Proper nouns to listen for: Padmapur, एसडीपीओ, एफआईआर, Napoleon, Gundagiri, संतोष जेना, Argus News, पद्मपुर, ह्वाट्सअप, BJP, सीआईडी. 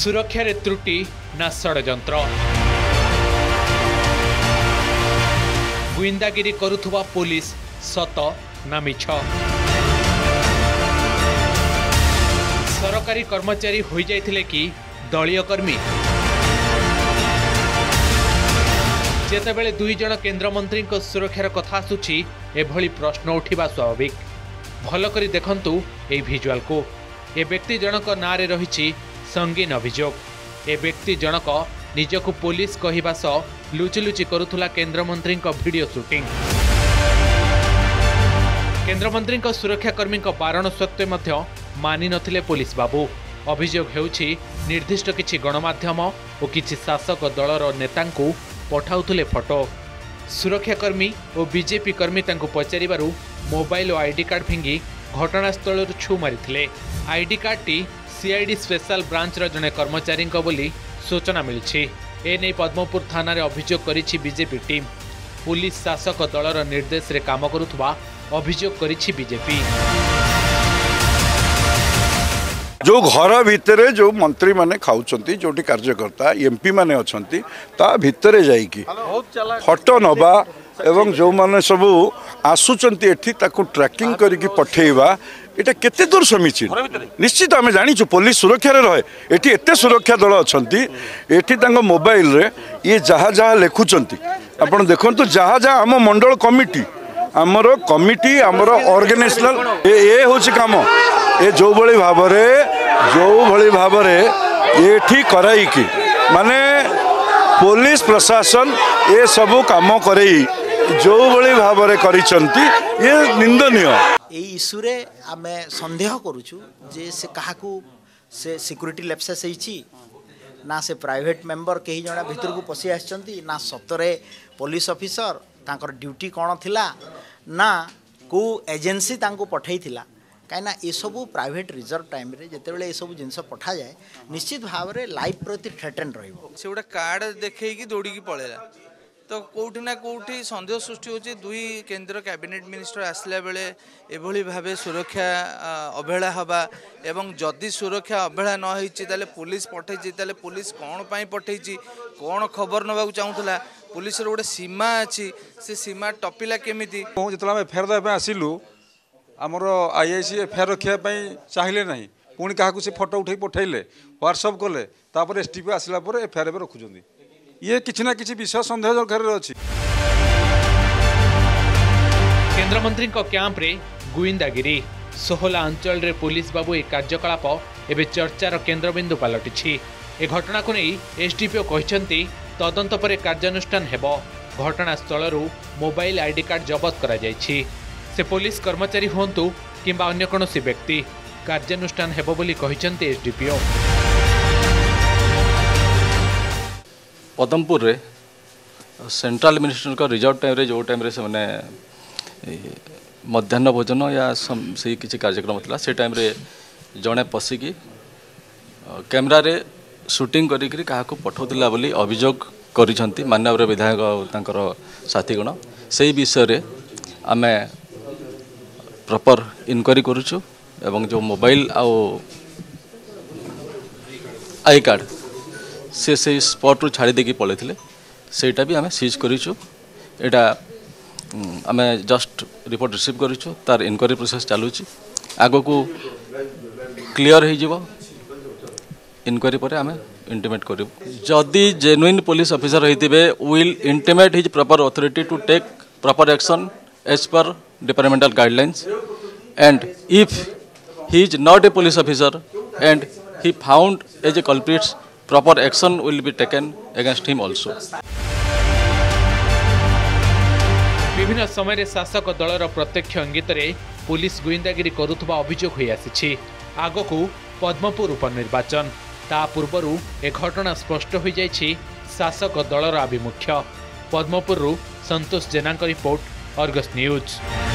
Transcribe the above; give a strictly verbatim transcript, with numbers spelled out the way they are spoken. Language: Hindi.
सुरक्षार त्रुटि ना षड़यंत्र गुइंदागिरी करुथुवा पुलिस सत ना मिछ सरकारी कर्मचारी हो जाइथिले कि दलीय कर्मी जेतेबेले दुई जण केन्द्रमंत्री सुरक्षार कथा आसूची एभली प्रश्न उठा स्वाभाविक भलकरी देखंतु ए भिजुआल को ए व्यक्ति जनक नारे रही संगीन अभियोग ए व्यक्ति जनक निजकु पुलिस कहवा सह लुचिलुचि करुथुला केन्द्रमंत्री भिडियो सुटिंग केन्द्रमंत्री सुरक्षाकर्मी बारण सत्वे मानि नथिले पुलिस बाबू अभियोग हेउछि निर्दिष्ट किछि गणमाध्यम और किछि शासक दलर नेतांकु पठाउथुले फटो सुरक्षाकर्मी और बीजेपी कर्मी तांकु पचारिबारु मोबाइल और आईडी कार्ड फिंगी घटनास्थल छु मारिथिले। आईडी कार्ड टी सीआईडी स्पेशल ब्रांच रा जने कर्मचारी बोली सूचना मिली ए नै पद्मपुर थाना रे अभियोग करिछि बीजेपी टीम पुलिस शासक दलर निर्देश रे काम करुथुवा अभियोग करिछि बीजेपी। जो घर भितर जो मंत्री माने खाऊँच जो कार्यकर्ता एमपी माने मैंने ता भितर जाइकी फटो नवा एवं जो माने सब आसुंट एठी ताकू ट्रैकिंग करके पठेवा एटा केते दूर समीचीन निश्चित आम जाचु पुलिस सुरक्षा रहे एटी एत सुरक्षा दल अच्छा एटी मोबाइल रे ये जहाँ जहाँ लिखुंट आप देखते जहाँ जहाँ आम मंडल कमिटी आमर कमिटी आमर ऑर्गेनाइजेशनल ये हूँ कम ये जो भली भाव जो भली भाव ये कराई की माने पुलिस प्रशासन ये सब काम करी जो भली भाव ये निंदनीय ये इश्यू रे आमे संदेह करूचु जे से काहाकू से सिक्यूरीटी लैप्सेस होईची ना से प्राइवेट मेंबर कई जणा भीतर को पसी आछंती ना सतरे पुलिस ऑफिसर तांकर ड्यूटी कोन थिला ना को एजेंसी तांको पठाई थिला कहीं ये सब प्राइवेट रिजर्व टाइम रे जितेबाला ये सब जिनस पठा जाए निश्चित भाव में लाइफ प्रति थ्रेटेन रही गोटे कार्ड देखिए दौड़ी पलैला तो कौटी ना कौटी सन्देह सृष्टि होची दुई केंद्र कैबिनेट मिनिस्टर आसला बेले एभली भावे सुरक्षा अवहेला हवा एवं जदि सुरक्षा अवहेला न होईची ताले पुलिस पठेची ताले पुलिस कौन पाई पठेची कौन खबर नवा चाहूला पुलिस गोटे सीमा अच्छी से सीमा टपिला केमिति जितला आम फेर देवा आसिलु आमर आई आई सी फेर रखापी चाहिए ना पुणी क्या से फटो उठे पठेले ह्वाट्सअप कले एस टी पी आसला एफआईआर रखुच ये किसी ना किसी विशेष संदेह दरकार अच्छी केन्द्रमंत्री क्यांप्रे गुइंदागिरी सोहला अंचल रे पुलिस बाबू ए कार्यकलाप एबे चर्चार केन्द्रबिंदु पलटिछि। ए घटना को नहीं एसडीपीओ कहते तदंत पर कार्यानुष्ठान हेबो। घटनास्थलू मोबाइल आईडी कार्ड जबत करा जायछि। से पुलिस कर्मचारी होंतु किंबा अन्य कोनोसी व्यक्ति कार्यानुष्ठान हेबो बोली कहते एसडीपीओ। पदमपुर रे सेंट्रल मिनिस्टर का रिजर्व टाइम रे जो टाइम रे से माने मध्याह्न भोजन या से किसी कार्यक्रम था से टाइम रे जड़े पशिकी कैमरा रे शूटिंग करी क्या पठाला बोली अभियोग करिसेंती माननीय विधायक तांकर साथीगण से विषय रे आमे प्रॉपर इनक्वारी करूचु एवं जो मोबाइल आउ आई कार्ड से से स्पॉट रु छाड़ी देकी पळैथिले सेटा भी आम सीज करूचु। एटा आम जस्ट रिपोर्ट रिसीव करूचु तार इनक्वारी प्रोसेस चालूची आगो को क्लियर हो जीवो इनक्वारी पर आम इंटिमेट करू जदि जेन्युइन पुलिस ऑफिसर होइतिबे will intimate his proper authority to take proper action as per departmental guidelines and if he is not a police officer and he found as a culprit proper action will be taken against him also। विभिन्न समय शासक दलर प्रत्यक्ष इंगित पुलिस गुइंदागिरी करुवा अभियोग हो आसी आग को पद्मपुर उपनिर्वाचन ता पूर्व ए घटना स्पष्ट हो जाए शासक दलर आभिमुख्य। पद्मपुरु संतोष जेना report Argus news.